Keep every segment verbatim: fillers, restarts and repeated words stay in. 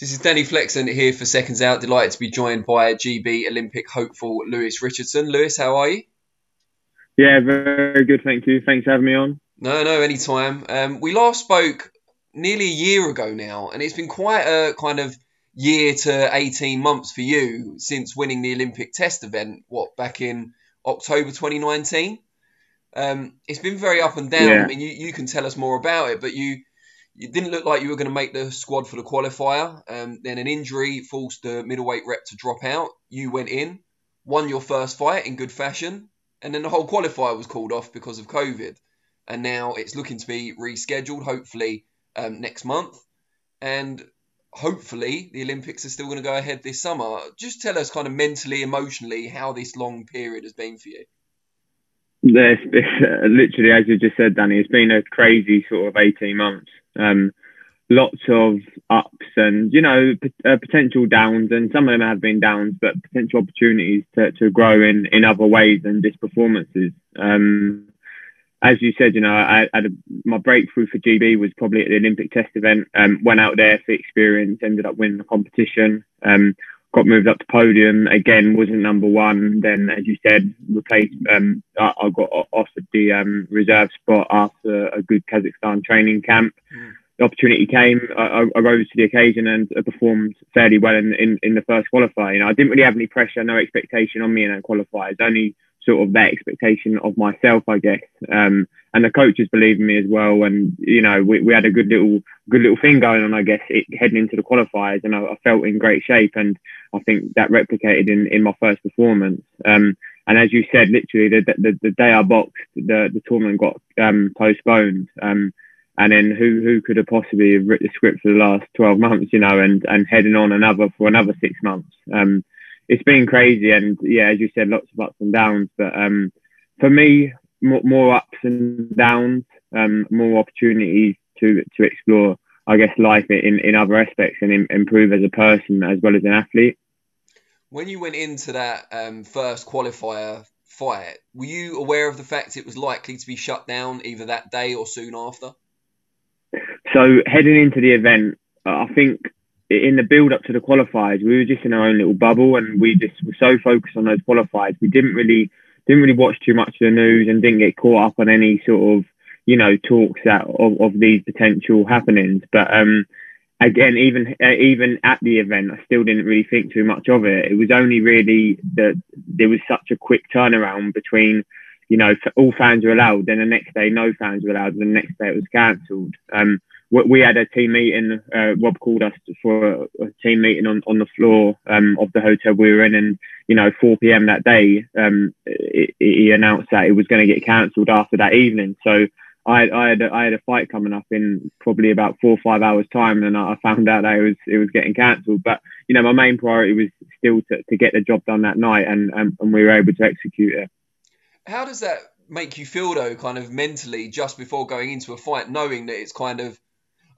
This is Danny Flexen here for Seconds Out. Delighted to be joined by G B Olympic hopeful Lewis Richardson. Lewis, how are you? Yeah, very good, thank you. Thanks for having me on. No, no, anytime. Um, we last spoke nearly a year ago now, and it's been quite a kind of year to eighteen months for you since winning the Olympic test event, what, back in October twenty nineteen? Um, it's been very up and down. Yeah. I mean, you, you can tell us more about it, but you... It didn't look like you were going to make the squad for the qualifier. Um, then an injury forced the middleweight rep to drop out. You went in, won your first fight in good fashion, and then the whole qualifier was called off because of COVID. And now it's looking to be rescheduled, hopefully um, next month. And hopefully the Olympics are still going to go ahead this summer. Just tell us kind of mentally, emotionally, how this long period has been for you. There's, literally, as you just said, Danny, it's been a crazy sort of eighteen months. Um, lots of ups and, you know, p uh, potential downs, and some of them have been downs, but potential opportunities to, to grow in, in other ways than just performances. Um, as you said, you know, I, I had a, my breakthrough for G B was probably at the Olympic test event. Um, went out there for experience, ended up winning the competition, um, got moved up to podium, again, wasn't number one. Then, as you said, replaced, um, I, I got offered the um, reserve spot after a good Kazakhstan training camp. Mm. The opportunity came, I, I rose to the occasion and performed fairly well in, in, in the first qualifier. You know, I didn't really have any pressure, no expectation on me in a qualifier. It's only sort of that expectation of myself, I guess. Um, and the coaches believe in me as well. And, you know, we, we had a good little good little thing going on, I guess, it, heading into the qualifiers. And I, I felt in great shape. And I think that replicated in, in my first performance. Um, and as you said, literally, the, the, the day I boxed, the, the tournament got um, postponed. Um, and then who, who could have possibly have written the script for the last twelve months, you know, and, and heading on another for another six months. Um, It's been crazy, and yeah, as you said, lots of ups and downs. But um, for me, more, more ups and downs, um, more opportunities to to explore, I guess, life in in other aspects and in, improve as a person as well as an athlete. When you went into that um, first qualifier fight, were you aware of the fact it was likely to be shut down either that day or soon after? So heading into the event, I think, in the build-up to the qualifiers, we were just in our own little bubble, and we just were so focused on those qualifiers. We didn't really, didn't really watch too much of the news, and didn't get caught up on any sort of, you know, talks out of, of these potential happenings. But um, again, even uh, even at the event, I still didn't really think too much of it. It was only really that there was such a quick turnaround between, you know, all fans were allowed. Then the next day, no fans were allowed. And the next day, it was cancelled. Um, We had a team meeting. Uh, Rob called us for a team meeting on, on the floor um, of the hotel we were in, and you know, four p m that day, um, he announced that it was going to get cancelled after that evening. So I, I had I had a fight coming up in probably about four or five hours time, and I found out that it was it was getting cancelled. But you know, my main priority was still to, to get the job done that night, and, and and we were able to execute it. How does that make you feel though, kind of mentally, just before going into a fight, knowing that it's kind of,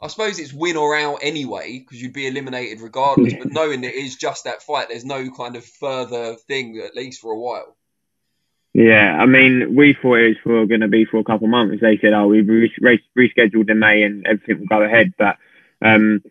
I suppose it's win or out anyway, because you'd be eliminated regardless, but knowing that it is just that fight, there's no kind of further thing, at least for a while. Yeah, I mean, we thought it was going to be for a couple of months. They said, oh, we've res rescheduled in May and everything will go ahead. But um,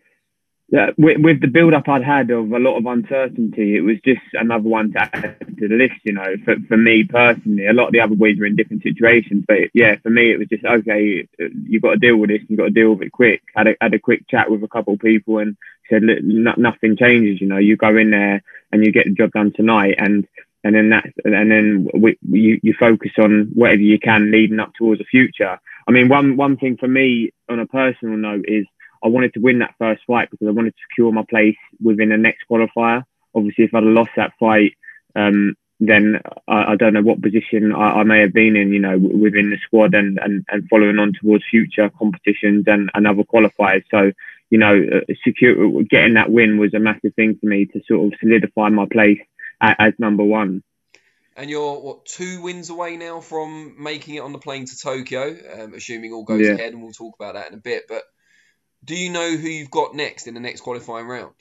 yeah, with, with the build-up I'd had of a lot of uncertainty, it was just another one to add to the list, you know, for, for me personally. A lot of the other boys were in different situations, but yeah, for me, it was just, okay, you've got to deal with this, you've got to deal with it quick. Had a, had a quick chat with a couple of people and said, look, no, nothing changes, you know, you go in there and you get the job done tonight. And, and then, that, and then we, you, you focus on whatever you can leading up towards the future. I mean, one, one thing for me on a personal note is, I wanted to win that first fight because I wanted to secure my place within the next qualifier. Obviously, if I'd have lost that fight, um, then I, I don't know what position I, I may have been in, you know, within the squad and, and, and following on towards future competitions and, and other qualifiers. So, you know, secure, getting that win was a massive thing for me to sort of solidify my place as, as number one. And you're, what, two wins away now from making it on the plane to Tokyo, um, assuming all goes yeah. ahead, and we'll talk about that in a bit. But do you know who you've got next in the next qualifying round?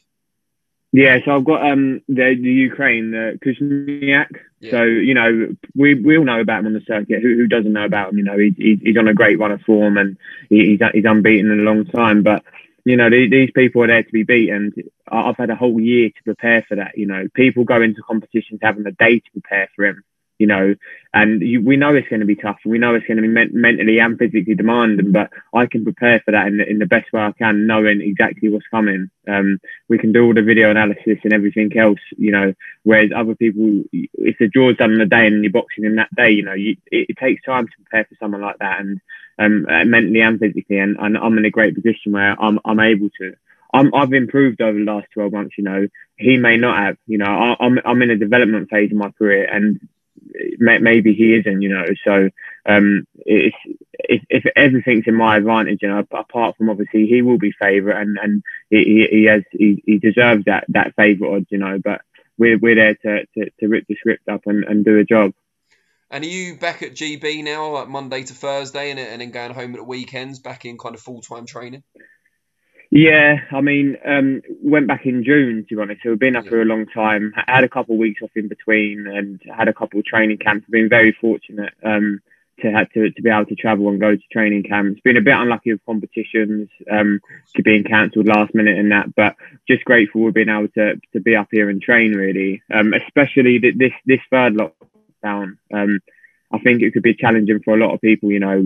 Yeah, so I've got um, the, the Ukraine, the Kushnyak. Yeah. So, you know, we, we all know about him on the circuit. Who, who doesn't know about him? You know, he, he, he's on a great run of form, and he, he's, he's unbeaten in a long time. But, you know, the, these people are there to be beaten. I've had a whole year to prepare for that. You know, people go into competitions having a day to prepare for them, you know, and you, we know it's going to be tough. We know it's going to be men mentally and physically demanding, but I can prepare for that in, in the best way I can, knowing exactly what's coming. Um, we can do all the video analysis and everything else, you know, whereas other people, if the draw's done in a day and you're boxing in that day, you know, you, it, it takes time to prepare for someone like that, and um, mentally and physically. And, and I'm in a great position where I'm, I'm able to. I'm, I've improved over the last twelve months, you know. He may not have, you know. I, I'm, I'm in a development phase of my career, and may, maybe he isn't, you know. So um, it's, if, if everything's in my advantage, you know, apart from obviously he will be favourite, and, and he, he has, he, he deserves that, that favourite odds, you know. But we're, we're there to, to, to rip the script up and, and do a job. And are you back at G B now, like Monday to Thursday, and, and then going home at the weekends, back in kind of full-time training? Yeah, I mean, um, went back in June, to be honest. So we've been up for a long time. I had a couple of weeks off in between and had a couple of training camps. I've been very fortunate um, to, have to to be able to travel and go to training camps. Been a bit unlucky with competitions, um, being cancelled last minute and that, but just grateful we've been able to, to be up here and train, really. Um, especially this, this third lockdown. Um, I think it could be challenging for a lot of people, you know.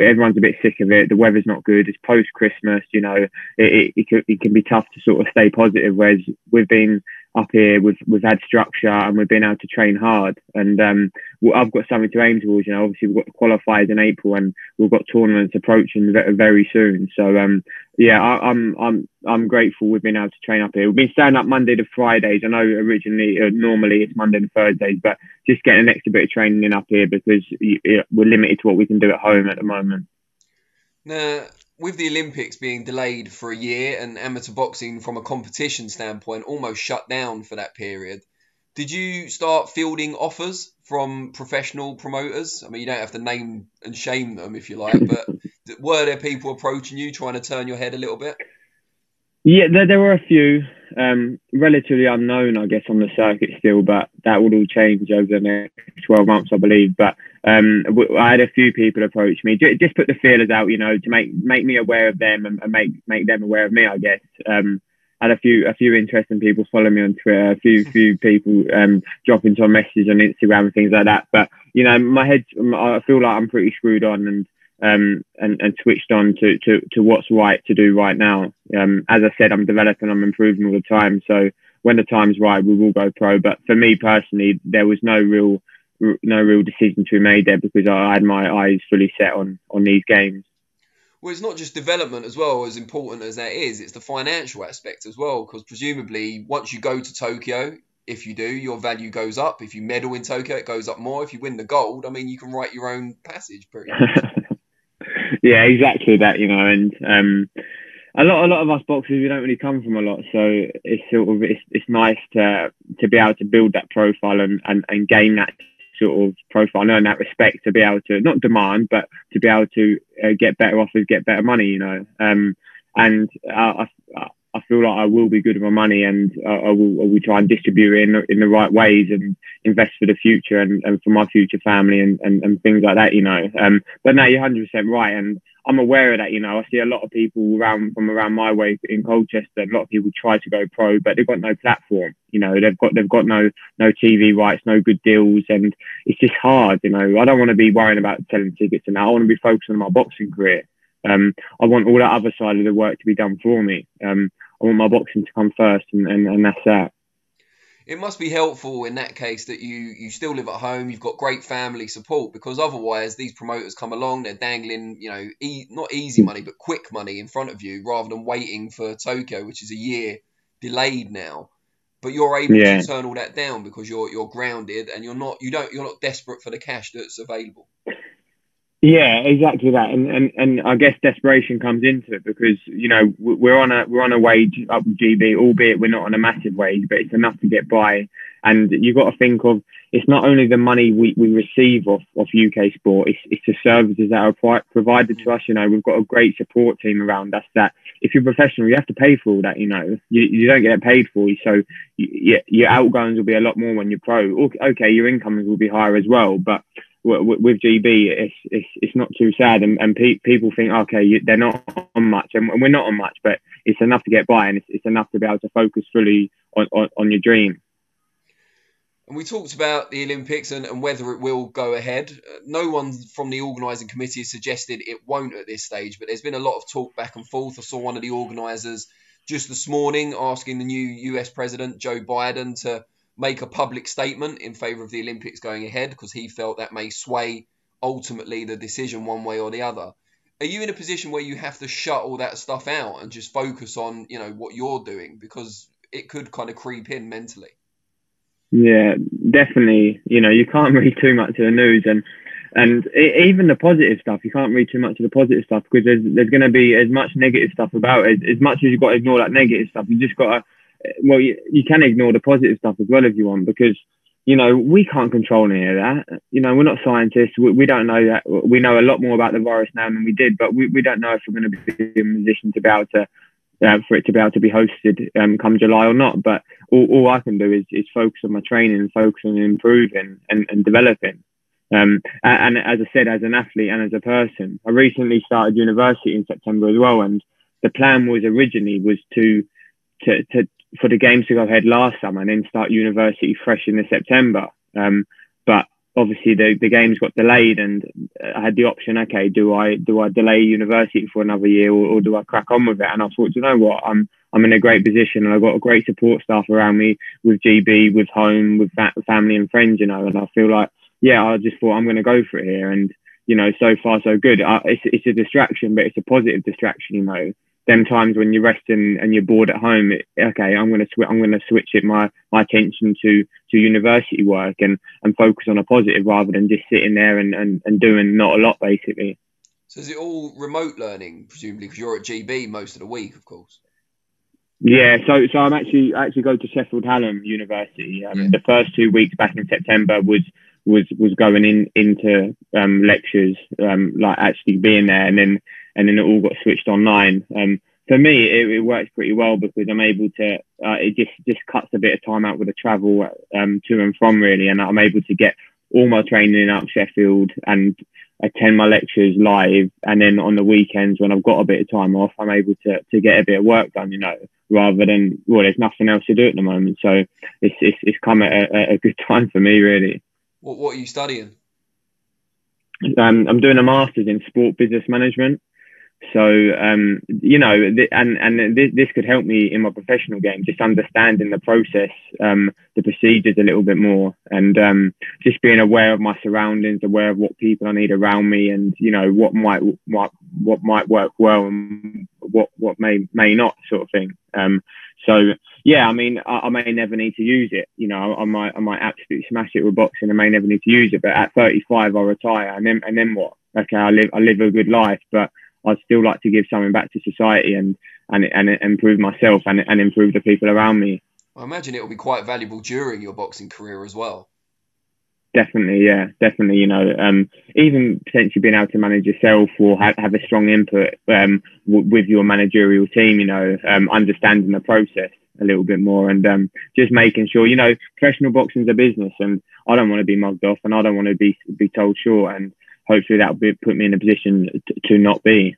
Everyone's a bit sick of it. The weather's not good. It's post-Christmas, you know. It, it, it, can, it can be tough to sort of stay positive, whereas we've been up here, we've, we've had structure and we've been able to train hard. And um, I've got something to aim towards, you know. Obviously, we've got qualifiers in April and we've got tournaments approaching very soon. So, um, yeah, I, I'm, I'm, I'm grateful we've been able to train up here. We've been staying up Monday to Fridays. I know originally, uh, normally it's Monday and Thursdays, but just getting an extra bit of training in up here because you, you know, we're limited to what we can do at home at the moment. Now, with the Olympics being delayed for a year and amateur boxing from a competition standpoint almost shut down for that period, did you start fielding offers from professional promoters? I mean, you don't have to name and shame them if you like, but were there people approaching you trying to turn your head a little bit? Yeah, there, there were a few, um, relatively unknown, I guess, on the circuit still, but that would all change over the next twelve months, I believe. But um, I had a few people approach me, just put the feelers out, you know, to make make me aware of them and make make them aware of me, I guess. Um, had a few a few interesting people follow me on Twitter, a few few people um, dropping some messages on Instagram and things like that. But you know, my head, I feel like I'm pretty screwed on and um and, and switched on to, to to what's right to do right now. Um, as I said, I'm developing, I'm improving all the time. So when the time's right, we will go pro. But for me personally, there was no real no real decision to be made there because I had my eyes fully set on on these games. Well, it's not just development as well, as important as that is, it's the financial aspect as well, because presumably once you go to Tokyo, if you do, your value goes up. If you medal in Tokyo, it goes up more. If you win the gold, I mean, you can write your own passage pretty much. Yeah, exactly that, you know. And um, a lot a lot of us boxers, we don't really come from a lot, so it's sort of it's, it's nice to to be able to build that profile and, and, and gain that sort of profile and that respect, to be able to not demand, but to be able to uh, get better offers, get better money, you know. Um, and I, I I feel like I will be good with my money, and I, I will I will try and distribute it in the, in the right ways, and invest for the future and, and for my future family and, and and things like that, you know. Um, but no, you're one hundred percent right, and I'm aware of that, you know. I see a lot of people around from around my way in Colchester. A lot of people try to go pro, but they've got no platform. You know, they've got they've got no no T V rights, no good deals, and it's just hard. You know, I don't want to be worrying about selling tickets, and that. I want to be focusing on my boxing career. Um, I want all that other side of the work to be done for me. Um, I want my boxing to come first, and, and, and that's that. It must be helpful in that case that you, you still live at home, you've got great family support, because otherwise these promoters come along, they're dangling, you know, e not easy money, but quick money in front of you, rather than waiting for Tokyo, which is a year delayed now. But you're able yeah. to turn all that down because you're you're grounded and you're not you don't you're not desperate for the cash that's available. Yeah, exactly that, and and and I guess desperation comes into it because you know we're on a we're on a wage up with G B, albeit we're not on a massive wage, but it's enough to get by. And you've got to think of it's not only the money we we receive off off U K sport, it's it's the services that are provided to us. You know, we've got a great support team around us that if you're professional, you have to pay for all that. You know, you you don't get it paid for, so you, your outgoings will be a lot more when you're pro. Okay, your incomes will be higher as well, but with G B, it's, it's, it's not too sad. And, and pe people think, okay, you, they're not on much. And we're not on much, but it's enough to get by, and it's, it's enough to be able to focus fully on, on, on your dream. And we talked about the Olympics and, and whether it will go ahead. No one from the organising committee has suggested it won't at this stage, but there's been a lot of talk back and forth. I saw one of the organisers just this morning asking the new U S President, Joe Biden, to make a public statement in favour of the Olympics going ahead, because he felt that may sway ultimately the decision one way or the other. Are you in a position where you have to shut all that stuff out and just focus on, you know, what you're doing, because it could kind of creep in mentally? Yeah, definitely. You know, you can't read too much of the news, and and it, even the positive stuff, you can't read too much of the positive stuff, because there's there's going to be as much negative stuff about it. As much as you've got to ignore that negative stuff, you just got to, well, you, you can ignore the positive stuff as well if you want, because, you know, we can't control any of that. You know, we're not scientists. We, we don't know that. We know a lot more about the virus now than we did, but we, we don't know if we're going to be in a position to be able to, uh, for it to be able to be hosted um, come July or not. But all, all I can do is, is focus on my training and focus on improving and, and developing. Um, and, and as I said, as an athlete and as a person, I recently started university in September as well. And the plan was originally was to, to, to, for the games to go ahead last summer and then start university fresh in the September. Um, but obviously the, the games got delayed, and I had the option, okay, do I do I delay university for another year, or, or do I crack on with it? And I thought, you know what, I'm I'm in a great position, and I've got a great support staff around me with G B, with home, with fa family and friends, you know, and I feel like, yeah, I just thought I'm going to go for it here. And, you know, so far so good. I, it's, it's a distraction, but it's a positive distraction, you know. Them times when you're resting and you're bored at home, it, okay, I'm gonna switch. I'm gonna switch it my my attention to to university work and and focus on a positive rather than just sitting there and and, and doing not a lot basically. So is it all remote learning presumably? Because you're at G B most of the week, of course. Yeah, so so I'm actually I actually go to Sheffield Hallam University. Um, yeah. The first two weeks back in September was was was going in into um, lectures, um, like actually being there, and then. And then it all got switched online. Um, for me, it, it works pretty well because I'm able to. Uh, it just just cuts a bit of time out with the travel um, to and from, really, and I'm able to get all my training up Sheffield and attend my lectures live. And then on the weekends when I've got a bit of time off, I'm able to to get a bit of work done, you know, rather than, well, there's nothing else to do at the moment. So it's it's, it's come at a, a good time for me, really. What What are you studying? Um, I'm doing a master's in sport business management. So, um, you know, th and, and th this could help me in my professional game, just understanding the process, um, the procedures a little bit more, and um, just being aware of my surroundings, aware of what people I need around me, and, you know, what might, what, what might work well and what, what may, may not, sort of thing. Um, so, yeah, I mean, I, I may never need to use it. You know, I might, I might absolutely smash it with boxing. I may never need to use it, but at thirty-five, I retire, and then, and then what? Okay, I live, I live a good life, but I'd still like to give something back to society and and, and improve myself and, and improve the people around me. I imagine it will be quite valuable during your boxing career as well. Definitely, yeah, definitely. You know, um, even potentially being able to manage yourself or have, have a strong input um, w with your managerial team, you know, um, understanding the process a little bit more, and um, just making sure, you know, professional boxing's a business, and I don't want to be mugged off, and I don't want to be, be told short, and hopefully that will put me in a position to not be.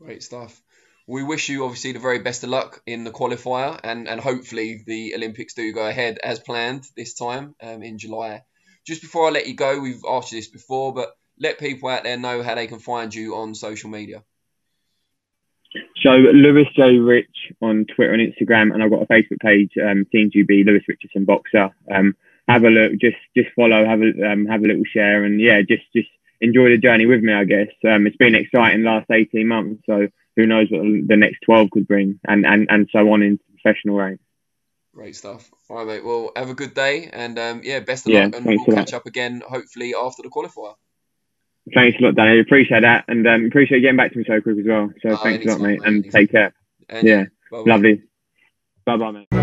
Great stuff. We wish you obviously the very best of luck in the qualifier, and, and hopefully the Olympics do go ahead as planned this time um, in July. Just before I let you go, we've asked you this before, but let people out there know how they can find you on social media. So Lewis J. Rich on Twitter and Instagram, and I've got a Facebook page, um, Team G B, Lewis Richardson Boxer. Um, have a look, just just follow, have a, um, have a little share, and yeah, just just enjoy the journey with me, I guess. Um, it's been exciting last eighteen months, so who knows what the next twelve could bring, and, and, and so on in professional ranks. Great stuff. All right, mate. Well, have a good day, and um, yeah, best of yeah, luck, and we'll catch that. up again, hopefully, after the qualifier. Thanks a lot, Danny. Appreciate that, and um, appreciate getting back to me so quick as well. So uh, thanks a lot, mate, and take care. And yeah, bye-bye. Lovely. Bye-bye, mate.